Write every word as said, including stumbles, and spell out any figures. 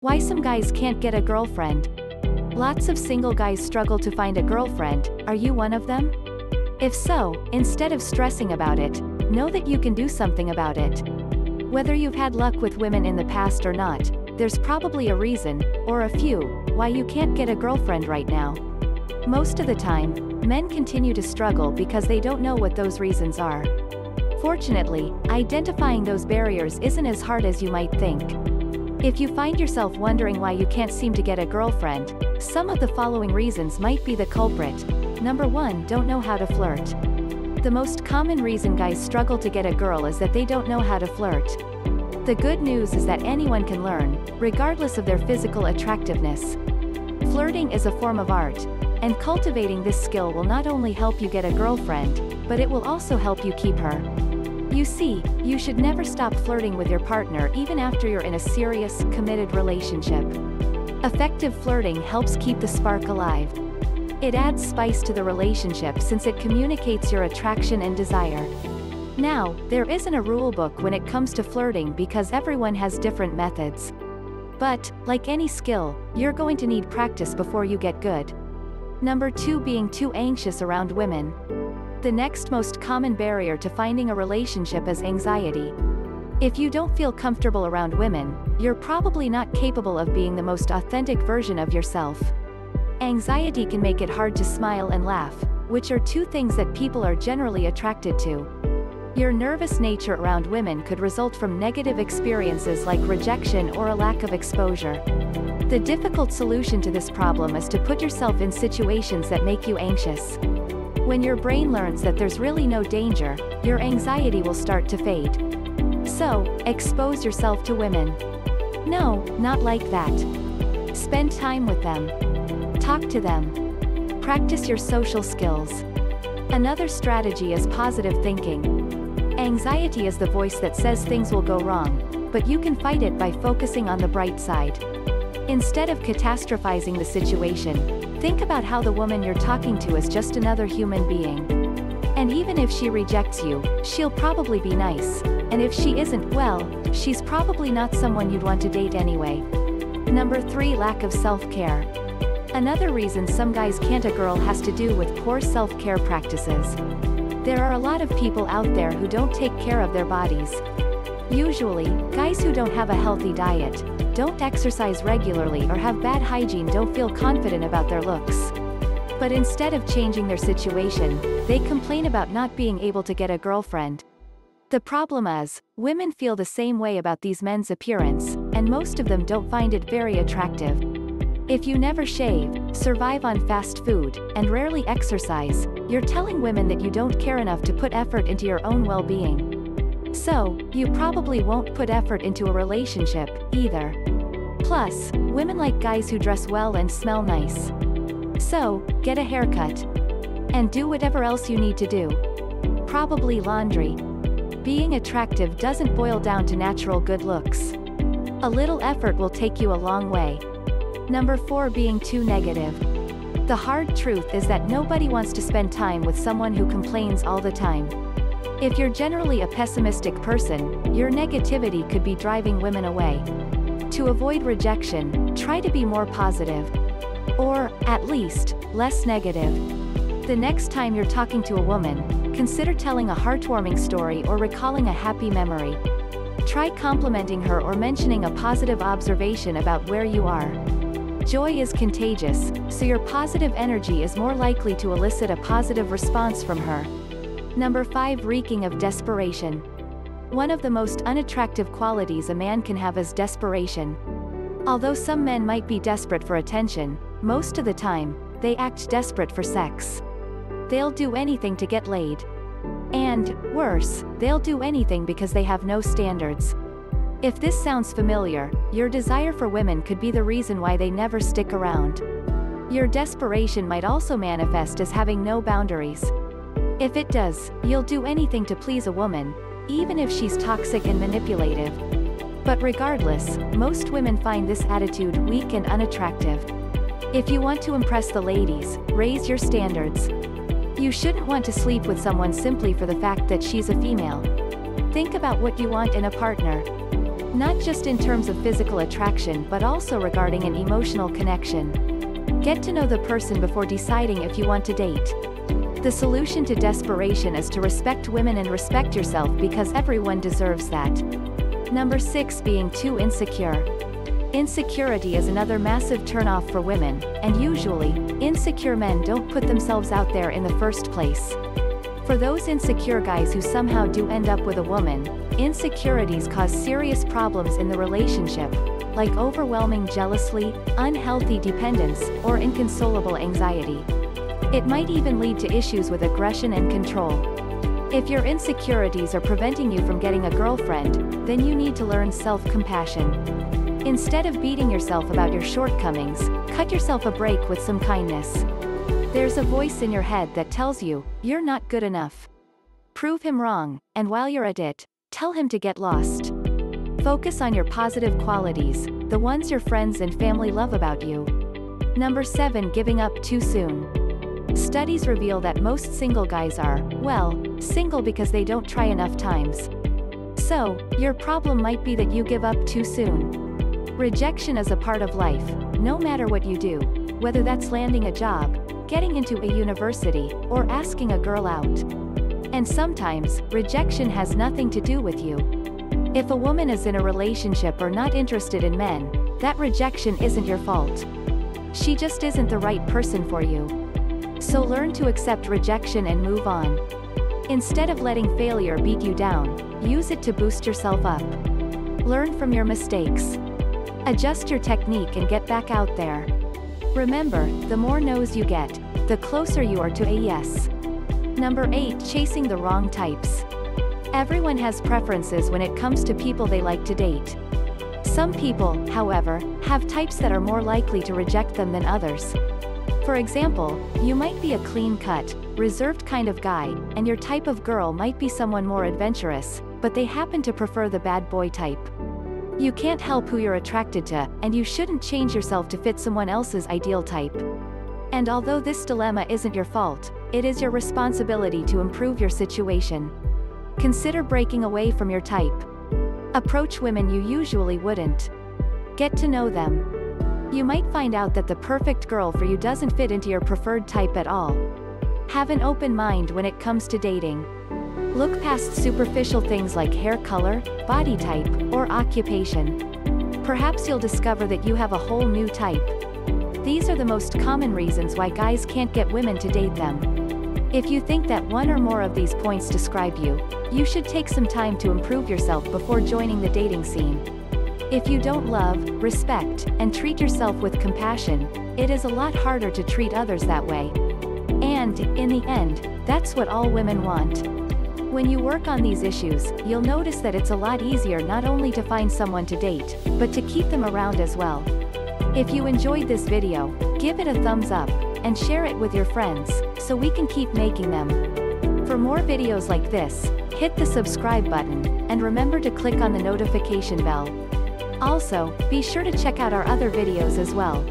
Why some guys can't get a girlfriend. Lots of single guys struggle to find a girlfriend. Are you one of them? If so, instead of stressing about it, know that you can do something about it. Whether you've had luck with women in the past or not, there's probably a reason, or a few, why you can't get a girlfriend right now. Most of the time, men continue to struggle because they don't know what those reasons are. Fortunately, identifying those barriers isn't as hard as you might think. If you find yourself wondering why you can't seem to get a girlfriend, some of the following reasons might be the culprit. Number one, don't know how to flirt. The most common reason guys struggle to get a girl is that they don't know how to flirt. The good news is that anyone can learn, regardless of their physical attractiveness. Flirting is a form of art, and cultivating this skill will not only help you get a girlfriend, but it will also help you keep her. You see, you should never stop flirting with your partner even after you're in a serious, committed relationship. Effective flirting helps keep the spark alive. It adds spice to the relationship since it communicates your attraction and desire. Now, there isn't a rule book when it comes to flirting because everyone has different methods. But, like any skill, you're going to need practice before you get good. Number two, being too anxious around women. The next most common barrier to finding a relationship is anxiety. If you don't feel comfortable around women, you're probably not capable of being the most authentic version of yourself. Anxiety can make it hard to smile and laugh, which are two things that people are generally attracted to. Your nervous nature around women could result from negative experiences like rejection or a lack of exposure. The difficult solution to this problem is to put yourself in situations that make you anxious. When your brain learns that there's really no danger, your anxiety will start to fade. So, expose yourself to women. No, not like that. Spend time with them. Talk to them. Practice your social skills. Another strategy is positive thinking. Anxiety is the voice that says things will go wrong, but you can fight it by focusing on the bright side. Instead of catastrophizing the situation, think about how the woman you're talking to is just another human being. And even if she rejects you, she'll probably be nice. And if she isn't, well, she's probably not someone you'd want to date anyway. Number three, lack of self-care. Another reason some guys can't a girl has to do with poor self-care practices. There are a lot of people out there who don't take care of their bodies. Usually, guys who don't have a healthy diet, don't exercise regularly, or have bad hygiene don't feel confident about their looks. But instead of changing their situation, they complain about not being able to get a girlfriend. The problem is, women feel the same way about these men's appearance, and most of them don't find it very attractive. If you never shave, survive on fast food, and rarely exercise, you're telling women that you don't care enough to put effort into your own well-being. So, you probably won't put effort into a relationship, either. Plus, women like guys who dress well and smell nice. So, get a haircut. And do whatever else you need to do. Probably laundry. Being attractive doesn't boil down to natural good looks. A little effort will take you a long way. Number four, being too negative. The hard truth is that nobody wants to spend time with someone who complains all the time. If you're generally a pessimistic person, your negativity could be driving women away. To avoid rejection, try to be more positive. Or, at least, less negative. The next time you're talking to a woman, consider telling a heartwarming story or recalling a happy memory. Try complimenting her or mentioning a positive observation about where you are. Joy is contagious, so your positive energy is more likely to elicit a positive response from her. Number five, reeking of desperation. One of the most unattractive qualities a man can have is desperation. Although some men might be desperate for attention, most of the time, they act desperate for sex. They'll do anything to get laid. And, worse, they'll do anything because they have no standards. If this sounds familiar, your desire for women could be the reason why they never stick around. Your desperation might also manifest as having no boundaries. If it does, you'll do anything to please a woman, even if she's toxic and manipulative. But regardless, most women find this attitude weak and unattractive. If you want to impress the ladies, raise your standards. You shouldn't want to sleep with someone simply for the fact that she's a female. Think about what you want in a partner. not just in terms of physical attraction but also regarding an emotional connection. Get to know the person before deciding if you want to date. The solution to desperation is to respect women and respect yourself, because everyone deserves that. Number six, being too insecure. Insecurity is another massive turnoff for women, and usually, insecure men don't put themselves out there in the first place. For those insecure guys who somehow do end up with a woman, insecurities cause serious problems in the relationship, like overwhelming jealousy, unhealthy dependence, or inconsolable anxiety. It might even lead to issues with aggression and control. If your insecurities are preventing you from getting a girlfriend, then you need to learn self-compassion. Instead of beating yourself about your shortcomings, cut yourself a break with some kindness. There's a voice in your head that tells you, you're not good enough. Prove him wrong, and while you're at it, tell him to get lost. Focus on your positive qualities, the ones your friends and family love about you. Number seven, giving up too soon. Studies reveal that most single guys are, well, single because they don't try enough times. So, your problem might be that you give up too soon. Rejection is a part of life, no matter what you do, whether that's landing a job, getting into a university, or asking a girl out. And sometimes, rejection has nothing to do with you. If a woman is in a relationship or not interested in men, that rejection isn't your fault. She just isn't the right person for you. So learn to accept rejection and move on. Instead of letting failure beat you down, use it to boost yourself up. Learn from your mistakes. Adjust your technique and get back out there. Remember, the more no's you get, the closer you are to a yes. Number eight, chasing the wrong types. Everyone has preferences when it comes to people they like to date. Some people, however, have types that are more likely to reject them than others. For example, you might be a clean-cut, reserved kind of guy, and your type of girl might be someone more adventurous, but they happen to prefer the bad boy type. You can't help who you're attracted to, and you shouldn't change yourself to fit someone else's ideal type. And although this dilemma isn't your fault, it is your responsibility to improve your situation. Consider breaking away from your type. Approach women you usually wouldn't. Get to know them. You might find out that the perfect girl for you doesn't fit into your preferred type at all. Have an open mind when it comes to dating. Look past superficial things like hair color, body type, or occupation. Perhaps you'll discover that you have a whole new type. These are the most common reasons why guys can't get women to date them. If you think that one or more of these points describe you, you should take some time to improve yourself before joining the dating scene. If you don't love, respect, and treat yourself with compassion, it is a lot harder to treat others that way. And, in the end, that's what all women want. When you work on these issues, you'll notice that it's a lot easier not only to find someone to date, but to keep them around as well. If you enjoyed this video, give it a thumbs up, and share it with your friends, so we can keep making them. For more videos like this, hit the subscribe button, and remember to click on the notification bell. Also, be sure to check out our other videos as well.